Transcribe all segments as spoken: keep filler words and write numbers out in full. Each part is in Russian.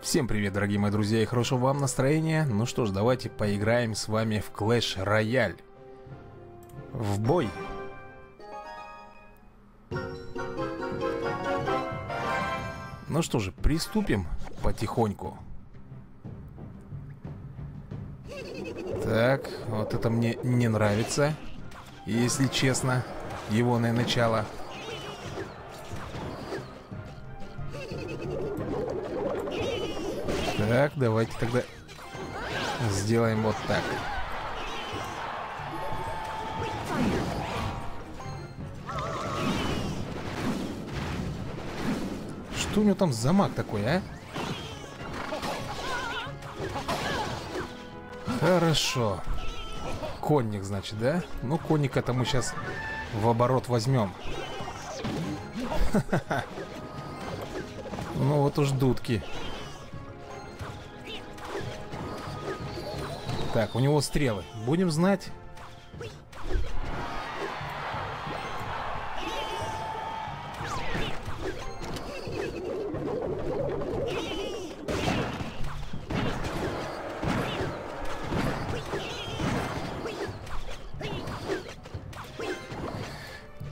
Всем привет, дорогие мои друзья, и хорошего вам настроения. Ну что ж, давайте поиграем с вами в Clash Royale. В бой. Ну что же, приступим потихоньку. Так, вот это мне не нравится, если честно, егоное начало. Так, давайте тогда сделаем вот так. Что у него там за маг такой, а? Хорошо. Конник, значит, да? Ну, конника-то мы сейчас в оборот возьмем. Ха-ха-ха. Ну, вот уж дудки. Так, у него стрелы. Будем знать.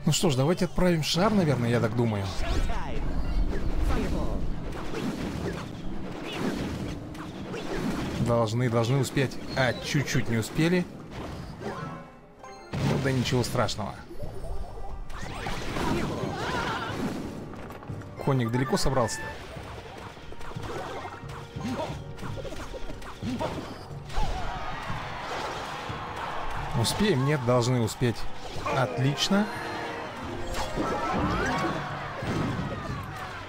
Ну что ж, давайте отправим шар, наверное, я так думаю. Должны, должны успеть. А, чуть-чуть не успели. Ну да ничего страшного. Конник далеко собрался-то? Успеем? Нет, должны успеть. Отлично.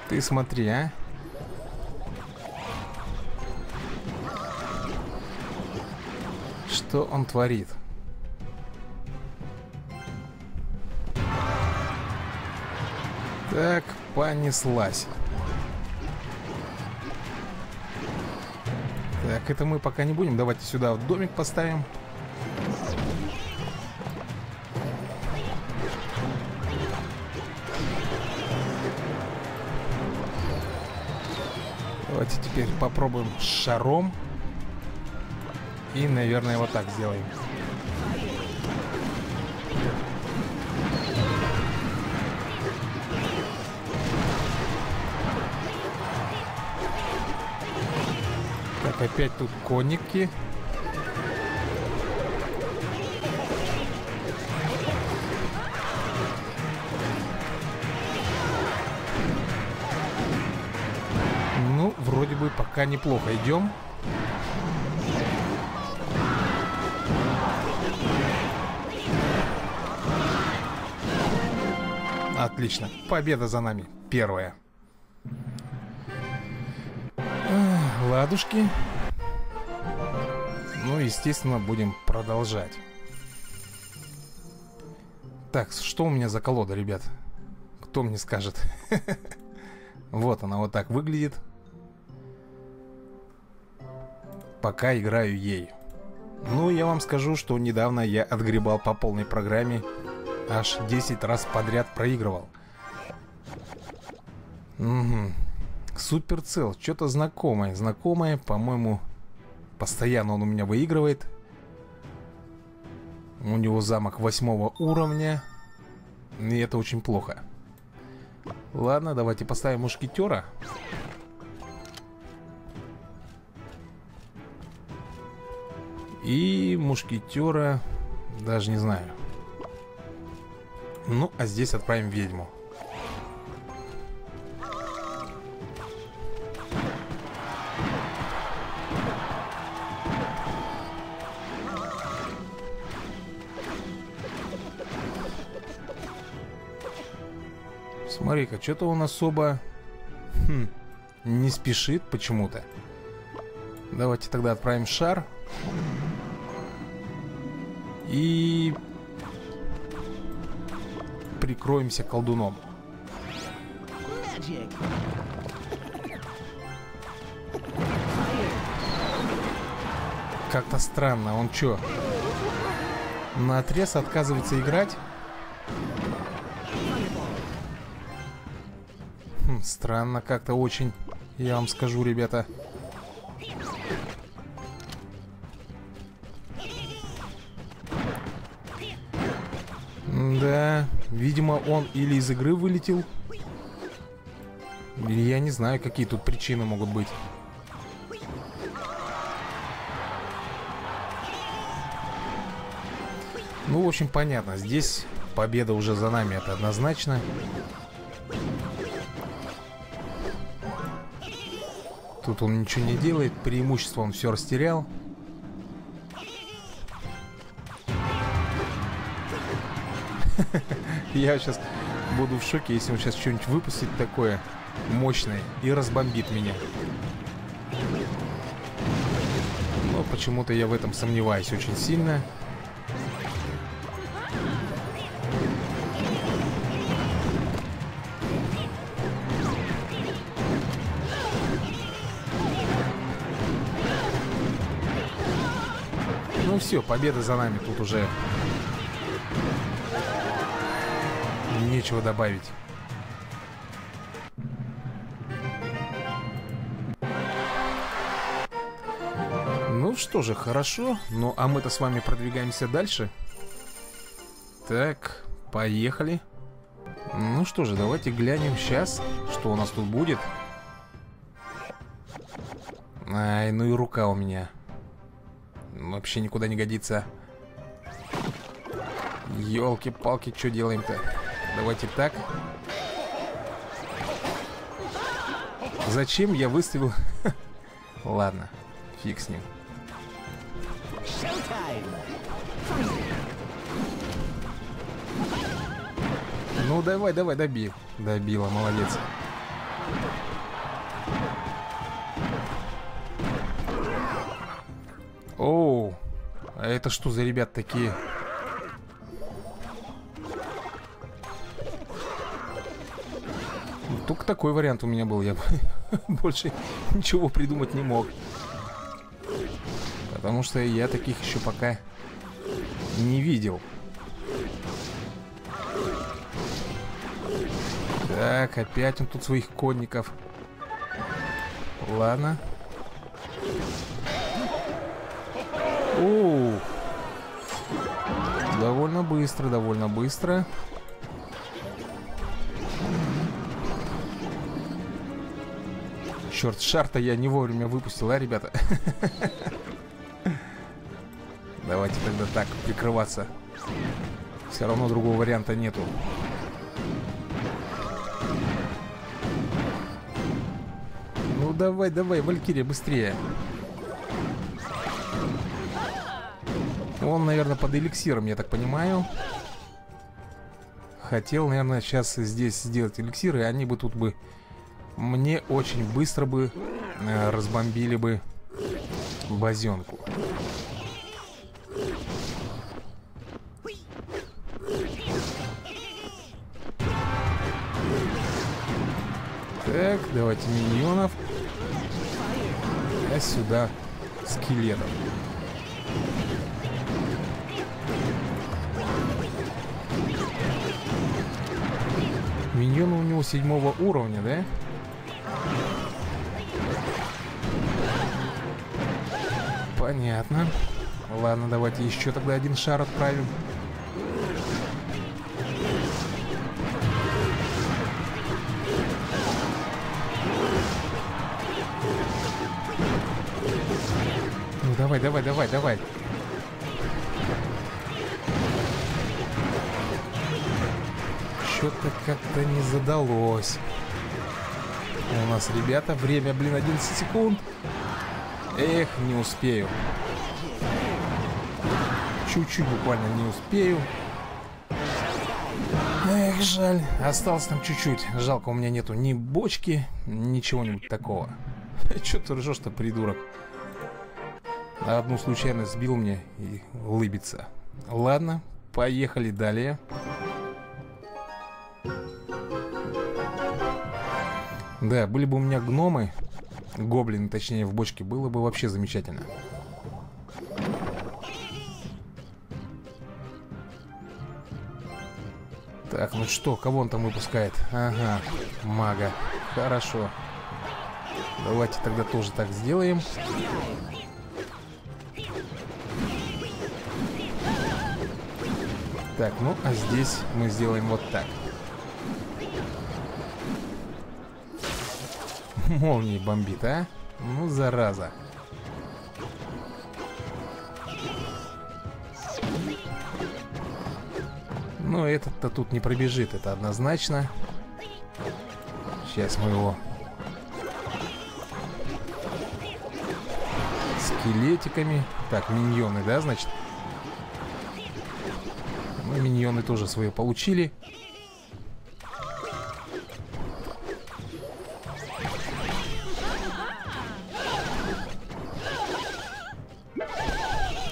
Ты смотри, а. Что он творит? Так, понеслась. Так, это мы пока не будем. Давайте сюда вот домик поставим. Давайте теперь попробуем с шаром. И, наверное, вот так сделаем. Так, опять тут конники. Ну, вроде бы пока неплохо идем. Отлично. Победа за нами. Первая. Ладушки. Ну, естественно, будем продолжать. Так, что у меня за колода, ребят? Кто мне скажет? Вот она вот так выглядит. Пока играю ей. Ну, я вам скажу, что недавно я отгребал по полной программе. Аж десять раз подряд проигрывал. Угу. Суперцел. Что-то знакомое. Знакомое, по-моему. Постоянно он у меня выигрывает. У него замок восьмого уровня. И это очень плохо. Ладно, давайте поставим мушкетера. И мушкетера... Даже не знаю. Ну, а здесь отправим ведьму. Смотри-ка, что-то он особо хм, не спешит почему-то. Давайте тогда отправим шар. И... прикроемся колдуном. Как-то странно, он чё? Наотрез отказывается играть? Хм, странно как-то очень. Я вам скажу, ребята. Да, видимо, он или из игры вылетел, или я не знаю, какие тут причины могут быть. Ну, в общем, понятно, здесь победа уже за нами, это однозначно. Тут он ничего не делает, преимущество он все растерял. Я сейчас буду в шоке, если он сейчас что-нибудь выпустит такое мощное и разбомбит меня. Но почему-то я в этом сомневаюсь очень сильно. Ну все, победа за нами, тут уже нечего добавить. Ну что же, хорошо. Ну а мы-то с вами продвигаемся дальше. Так, поехали. Ну что же, давайте глянем сейчас, что у нас тут будет. Ай, ну и рука у меня вообще никуда не годится. Ёлки-палки, что делаем-то? Давайте так. Зачем я выставил? Ладно, фиг с ним. Ну давай, давай, добил. Добила, молодец. Оу, а это что за ребят такие? Только такой вариант у меня был, я больше ничего придумать не мог. Потому что я таких еще пока не видел. Так, опять он тут своих конников. Ладно. О, довольно быстро, довольно быстро. Черт, шар-то я не вовремя выпустил, а, ребята? Давайте тогда так, прикрываться. Все равно другого варианта нету. Ну давай, давай, Валькирия, быстрее. Он, наверное, под эликсиром, я так понимаю. Хотел, наверное, сейчас здесь сделать эликсиры, и они бы тут бы... Мне очень быстро бы э, разбомбили бы базенку. Так, давайте миньонов. А сюда скелетов. Миньоны у него седьмого уровня, да? Понятно. Ладно, давайте еще тогда один шар отправим. Ну давай, давай, давай, давай. Что-то как-то не задалось. У нас, ребята, время, блин, одиннадцать секунд. Эх, не успею. Чуть-чуть буквально не успею. Эх, жаль. Осталось там чуть-чуть. Жалко, у меня нету ни бочки, ничего-нибудь такого. Че ты ржешь-то, придурок? Одну случайно сбил мне и улыбится. Ладно, поехали далее. Да, были бы у меня гномы, гоблины, точнее, в бочке, было бы вообще замечательно. Так, ну что, кого он там выпускает? Ага, мага. Хорошо. Давайте тогда тоже так сделаем. Так, ну а здесь мы сделаем вот так. Молнией бомбит, а? Ну, зараза. Но этот-то тут не пробежит, это однозначно. Сейчас мы его скелетиками. Так, миньоны, да, значит? Ну, миньоны тоже свои получили.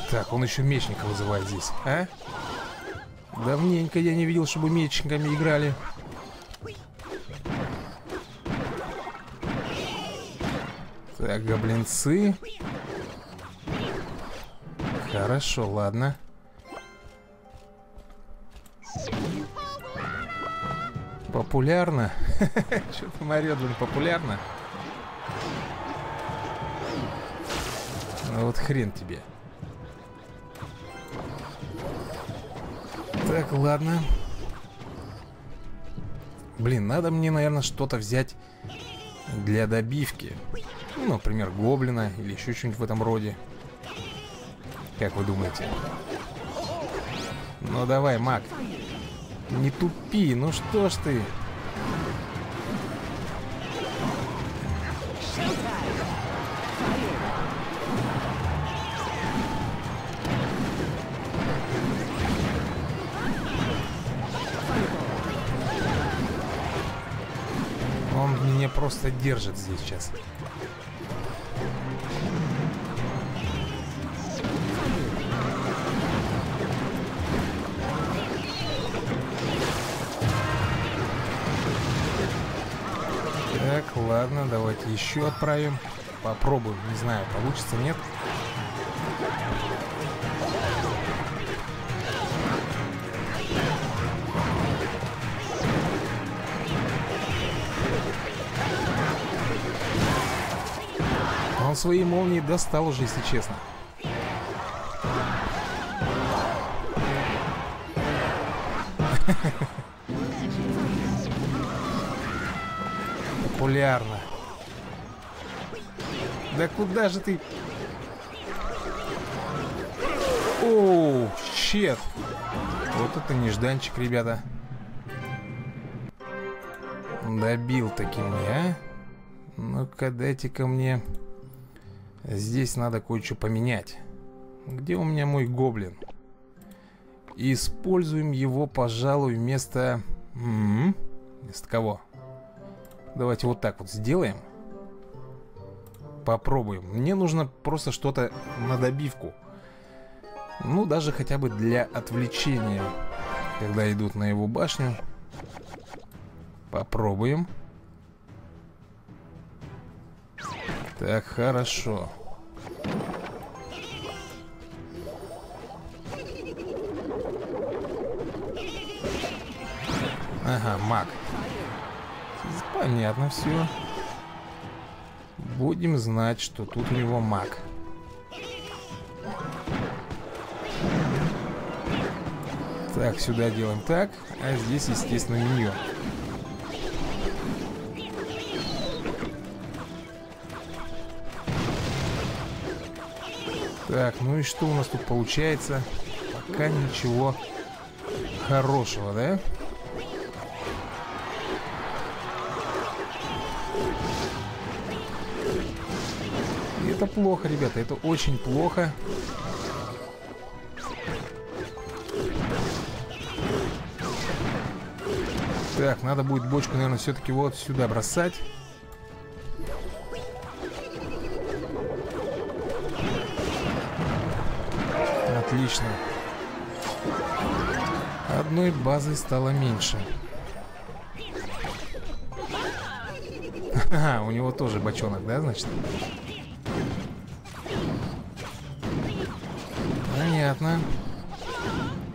Так, он еще мечника вызывает здесь, а? Давненько я не видел, чтобы мечниками играли. Так, гоблинцы. Хорошо, ладно. Популярно? Чё-то морёт, блин, популярно. Ну вот хрен тебе. Так, ладно. Блин, надо мне, наверное, что-то взять для добивки. Ну, например, гоблина или еще что-нибудь в этом роде. Как вы думаете? Ну, давай, маг. Не тупи, ну что ж ты. Он меня просто держит здесь сейчас. Так, ладно, давайте еще отправим. Попробуем, не знаю, получится, нет. Он свои молнии достал уже, если честно. Популярно. Да куда же ты? Оу, щет. Вот это нежданчик, ребята. Добил таки меня, а? Ну-ка, дайте-ка мне... Здесь надо кое-что поменять. Где у меня мой гоблин? Используем его, пожалуй, вместо... М-м-м. Вместо кого? Давайте вот так вот сделаем. Попробуем. Мне нужно просто что-то на добивку. Ну, даже хотя бы для отвлечения, когда идут на его башню. Попробуем. Так, хорошо. Ага, маг. Понятно все. Будем знать, что тут у него маг. Так, сюда делаем так. А здесь, естественно, миньон. Так, ну и что у нас тут получается? Пока ничего хорошего, да? И это плохо, ребята, это очень плохо. Так, надо будет бочку, наверное, все-таки вот сюда бросать. Отлично. Одной базой стало меньше. Ага, у него тоже бочонок, да, значит? Понятно.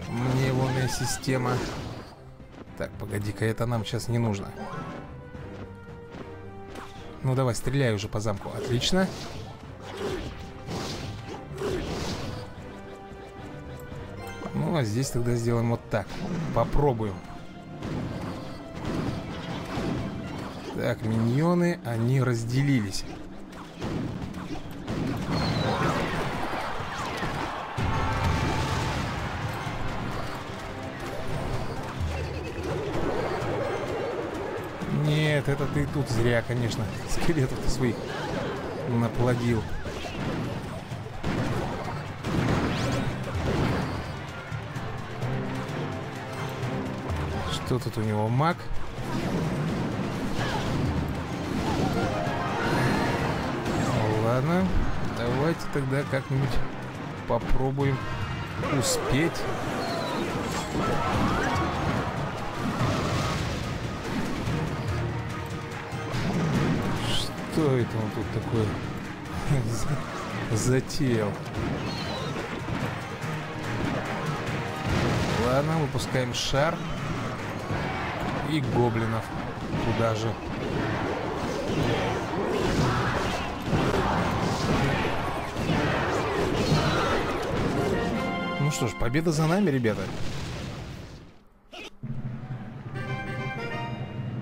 Мне его на система. Так, погоди-ка, это нам сейчас не нужно. Ну давай, стреляй уже по замку. Отлично. Ну, а здесь тогда сделаем вот так. Попробуем. Так, миньоны, они разделились. Нет, это ты тут зря, конечно. Скелетов-то своих наплодил. Что тут у него? Маг? Ладно, давайте тогда как-нибудь попробуем успеть. Что это он тут такое затеял? Ладно, выпускаем шар и гоблинов туда же. Ну что ж, победа за нами, ребята.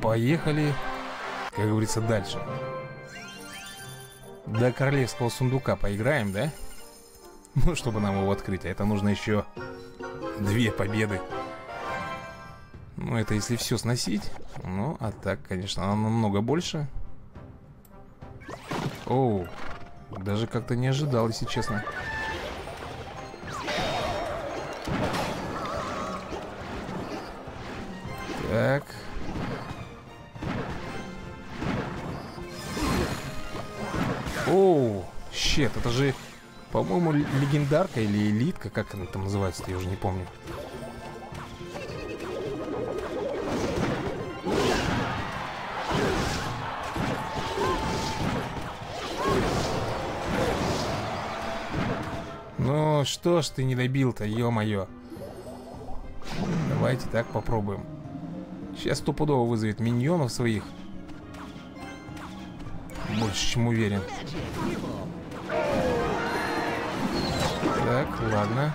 Поехали, как говорится, дальше. До королевского сундука поиграем, да? Ну, чтобы нам его открыть. А это нужно еще две победы. Ну, это если все сносить. Ну, а так, конечно, она намного больше. Оу, даже как-то не ожидал, если честно. Так. Оу, щет, это же, по-моему, легендарка или элитка, как она там называется, я уже не помню. Ну, что ж ты не добил-то, ё-моё. Давайте так попробуем. Сейчас стопудово вызовет миньонов своих. Больше чем уверен. Так, ладно.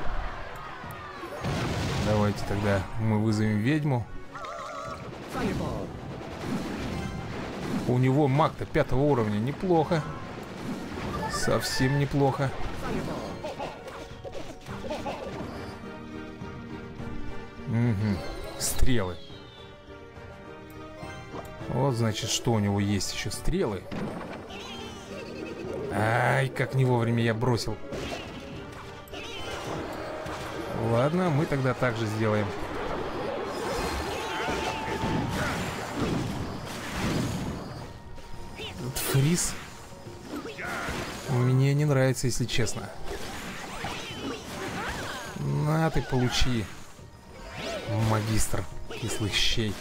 Давайте тогда мы вызовем ведьму. У него маг-то пятого уровня. Неплохо. Совсем неплохо. Угу. Стрелы. Вот, значит, что у него есть еще? Стрелы. Ай, как не вовремя я бросил. Ладно, мы тогда так же сделаем. Этот фриз мне не нравится, если честно. На, ты получи, магистр кислых щей.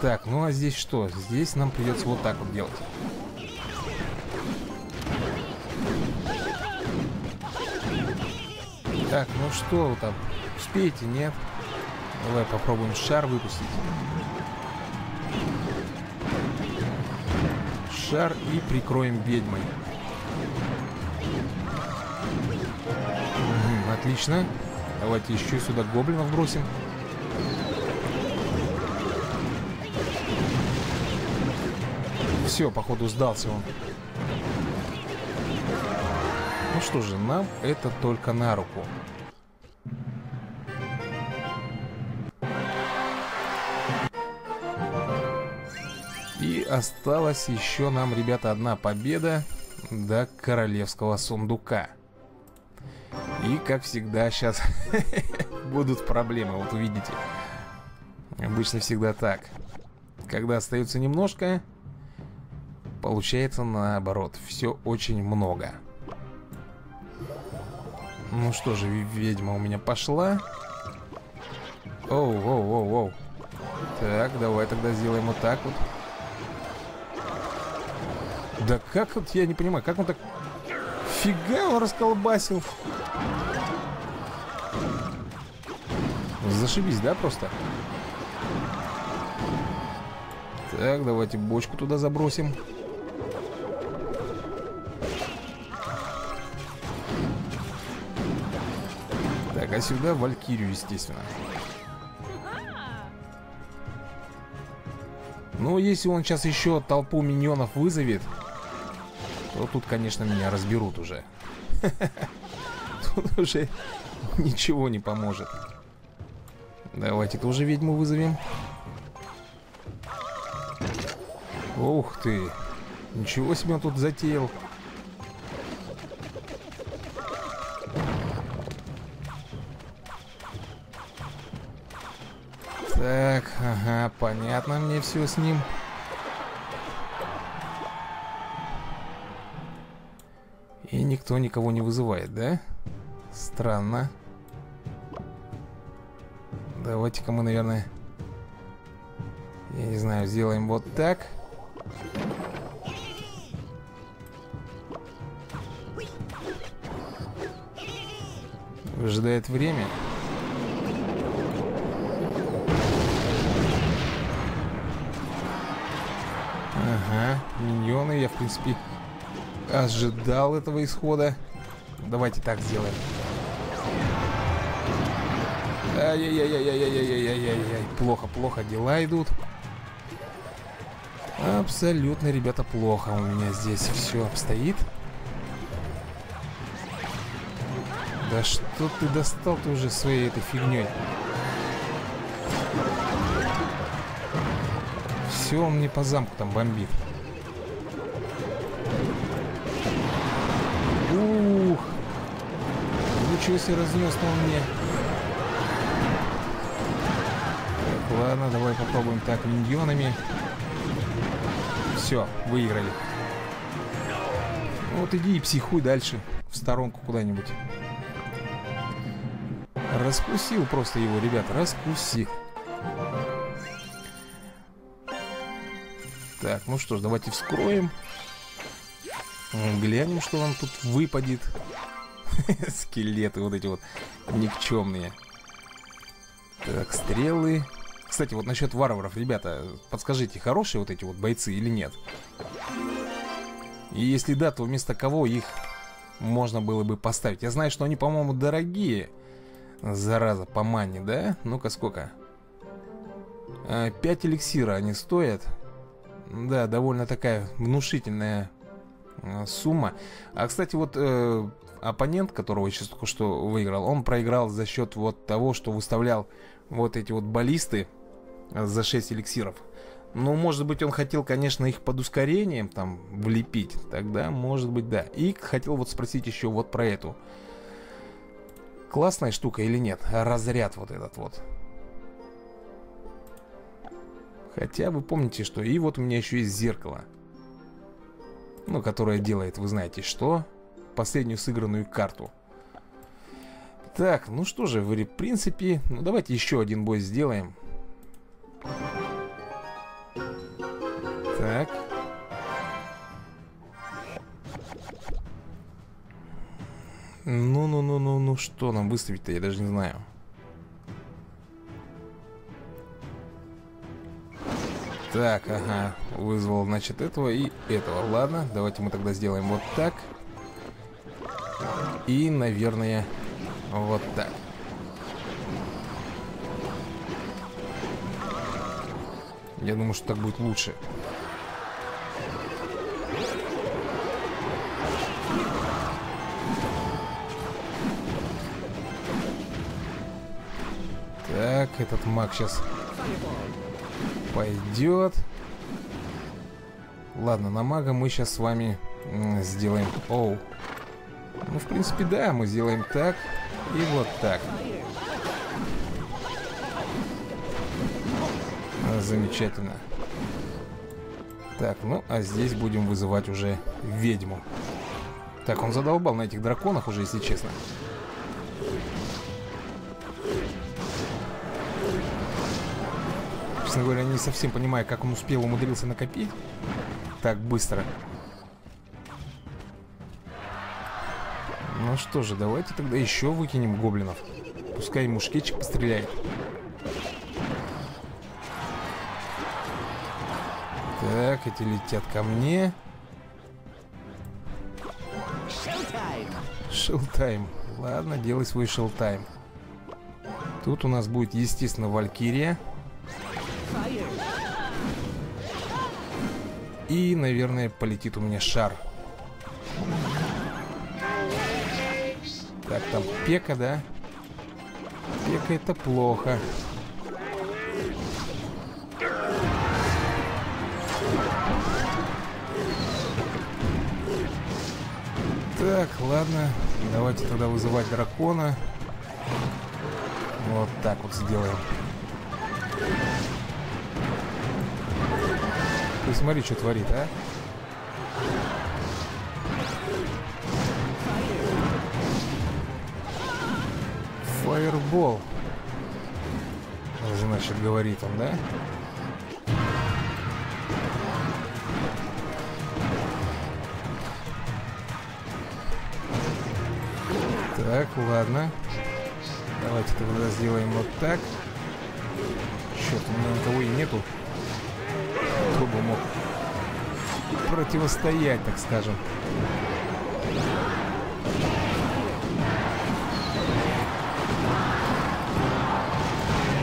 Так, ну а здесь что? Здесь нам придется вот так вот делать. Так, ну что вы там? Успеете, нет? Давай попробуем шар выпустить. Шар и прикроем ведьмой. Угу, отлично. Давайте еще сюда гоблинов бросим. Все, походу, сдался он. Ну что же, нам это только на руку. И осталась еще нам, ребята, одна победа до королевского сундука. И, как всегда, сейчас будут проблемы, вот увидите. Обычно всегда так. Когда остается немножко, получается наоборот. Все очень много. Ну что же, ведьма у меня пошла. Оу, оу, оу, оу. Так, давай тогда сделаем вот так вот. Да как вот, я не понимаю, как он так... Фига он расколбасил. Зашибись, да, просто? Так, давайте бочку туда забросим. а сюда Валькирию, естественно. Но если он сейчас еще толпу миньонов вызовет, то тут, конечно, меня разберут уже. Тут уже ничего не поможет. Давайте тоже ведьму вызовем. Ух ты! Ничего себе он тут затеял. Так, ага, понятно мне все с ним. И никто никого не вызывает, да? Странно. Давайте-ка мы, наверное, я не знаю, сделаем вот так. Выжидает время. Ага, миньоны, я, в принципе, ожидал этого исхода. Давайте так сделаем. Ай-яй-яй-яй-яй-яй-яй-яй-яй-яй. Плохо, плохо дела идут. Абсолютно, ребята, плохо у меня здесь все обстоит. Да что ты достал ты уже своей этой фигней? Все, он мне по замку там бомбит. Ух! Ничего себе разнес он мне. Ладно, давай попробуем так миньонами. Все, выиграли. Вот иди и психуй дальше. В сторонку куда-нибудь. Раскусил просто его, ребят, раскусил. Так, ну что ж, давайте вскроем. Глянем, что нам тут выпадет. Скелеты вот эти вот никчемные. Так, стрелы. Кстати, вот насчет варваров, ребята, подскажите, хорошие вот эти вот бойцы или нет? И если да, то вместо кого их можно было бы поставить? Я знаю, что они, по-моему, дорогие. Зараза, по мане, да? Ну-ка, сколько? пять эликсира они стоят. Да, довольно такая внушительная сумма. А, кстати, вот э, оппонент, которого я сейчас только что выиграл, он проиграл за счет вот того, что выставлял вот эти вот баллисты за шесть эликсиров. Ну, может быть, он хотел, конечно, их под ускорением там влепить. Тогда, может быть, да. И хотел вот спросить еще вот про эту. Классная штука или нет? Разряд вот этот вот. Хотя вы помните, что... И вот у меня еще есть зеркало. Ну, которое делает, вы знаете, что? Последнюю сыгранную карту. Так, ну что же, в принципе... Ну, давайте еще один бой сделаем. Так. Ну-ну-ну-ну-ну, что нам выставить-то, я даже не знаю. Так, ага, вызвал, значит, этого и этого. Ладно, давайте мы тогда сделаем вот так. И, наверное, вот так. Я думаю, что так будет лучше. Так, этот маг сейчас пойдет. Ладно, на мага мы сейчас с вами сделаем... Оу. Ну, в принципе, да, мы сделаем так и вот так. Замечательно. Так, ну, а здесь будем вызывать уже ведьму. Так, он задолбал на этих драконах уже, если честно. Честно говоря, не совсем понимаю, как он успел, умудрился накопить так быстро. Ну что же, давайте тогда еще выкинем гоблинов. Пускай мушкетчик постреляет. Так, эти летят ко мне. Шелтайм. Ладно, делай свой шелтайм. Тут у нас будет, естественно, Валькирия. И, наверное, полетит у меня шар. Так, там Пека, да? Пека — это плохо. Так, ладно. Давайте тогда вызывать дракона. Вот так вот сделаем. Ты смотри, что творит, а? Фаербол. Значит, говорит он, да? Так, ладно. Давайте тогда сделаем вот так. Черт, у меня никого и нету. Кто бы мог противостоять, так скажем.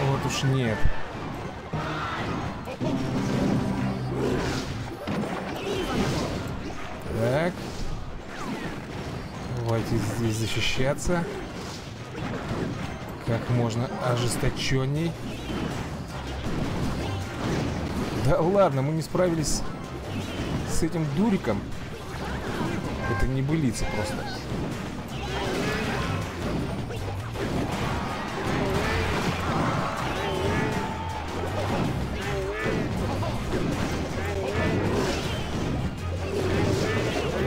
Вот уж нет. Так. Давайте здесь защищаться. Как можно ожесточенней. Да ладно, мы не справились с этим дуриком. Это небылица просто.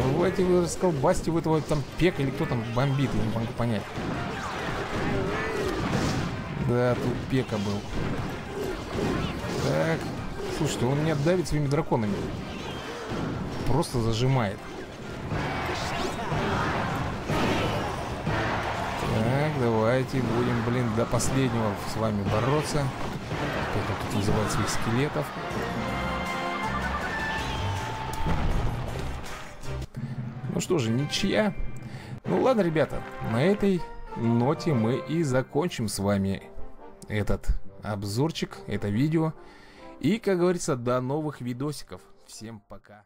Давайте вы расколбасьте в этого там Пека или кто там бомбит, я не могу понять. Да, тут Пека был. Так. Слушайте, он меня давит своими драконами. Просто зажимает. Так, давайте будем, блин, до последнего с вами бороться. Как он тут называет своих скелетов. Ну что же, ничья. Ну ладно, ребята, на этой ноте мы и закончим с вами этот обзорчик, это видео. И, как говорится, до новых видосиков. Всем пока.